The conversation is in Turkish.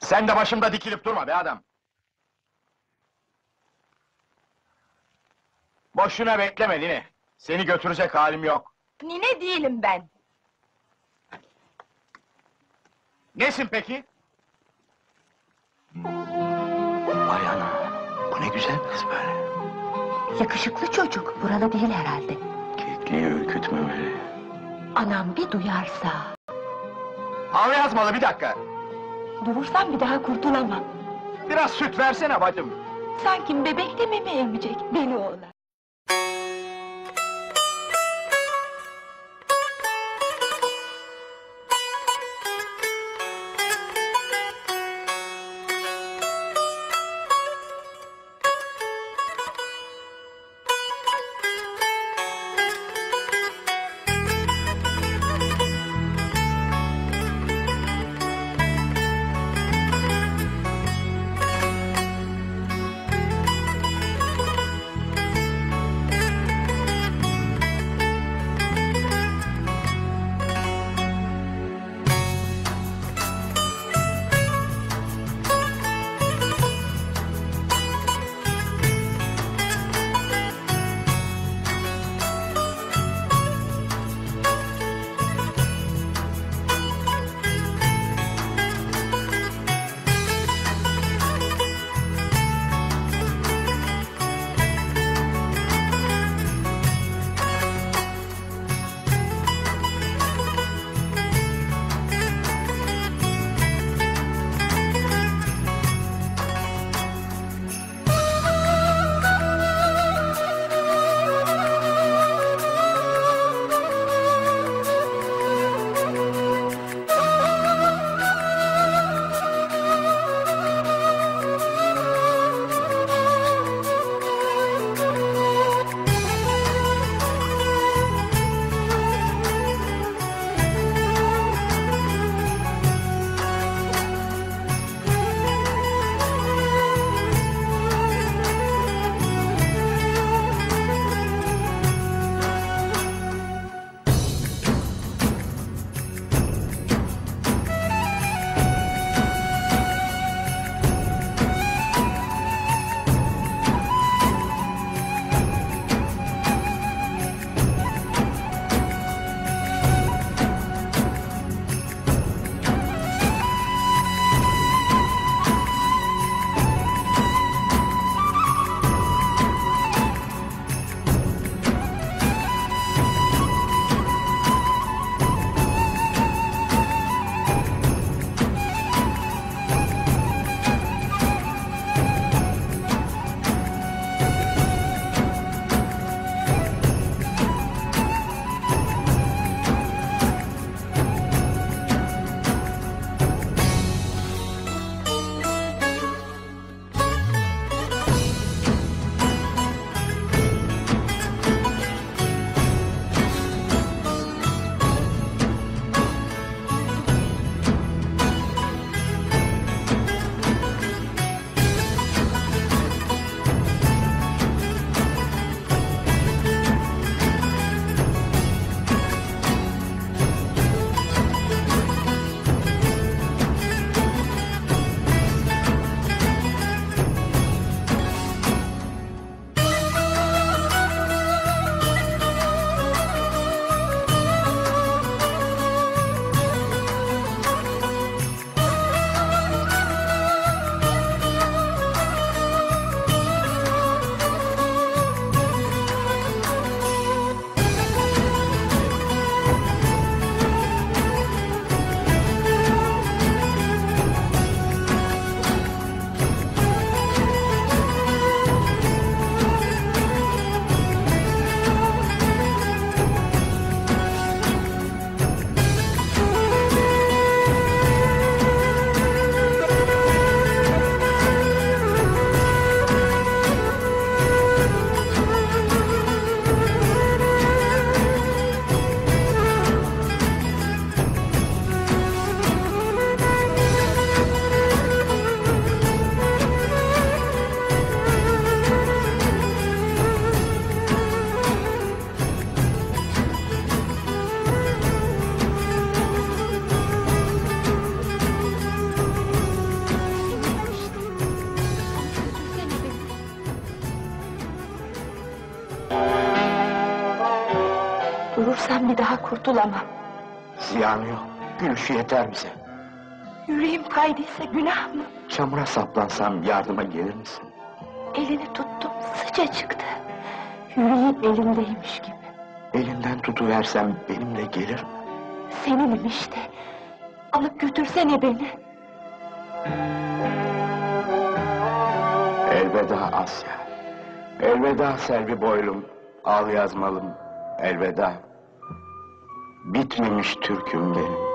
Sen de başımda dikilip durma be adam! Boşuna bekleme Nine! Seni götürecek halim yok! Nine değilim ben! Nesin peki? Vay ana! Bu ne güzel kız böyle! Yakışıklı çocuk, buralı değil herhalde! Kekliği ürkütmemeli! Anam bir duyarsa... Al Yazmalı, bir dakika! Durursam bir daha kurtulamam! Biraz süt versene bacım! Sanki bebek de meme emecek, deli oğlan! senden bir daha kurtulamam. Ziyanı yok, gülüşü yeter bize. Yüreğim kaydıysa günah mı? Çamura saplansam yardıma gelir misin? Elini tuttum, sıcacıktı. Yüreğim elimdeymiş gibi. Elinden tutuversem benimle gelir mi? Seninim işte. Alıp götürsene beni. Elveda Asya. Elveda Selvi boylum, al yazmalım. Elveda. Bitmemiş türküm benim.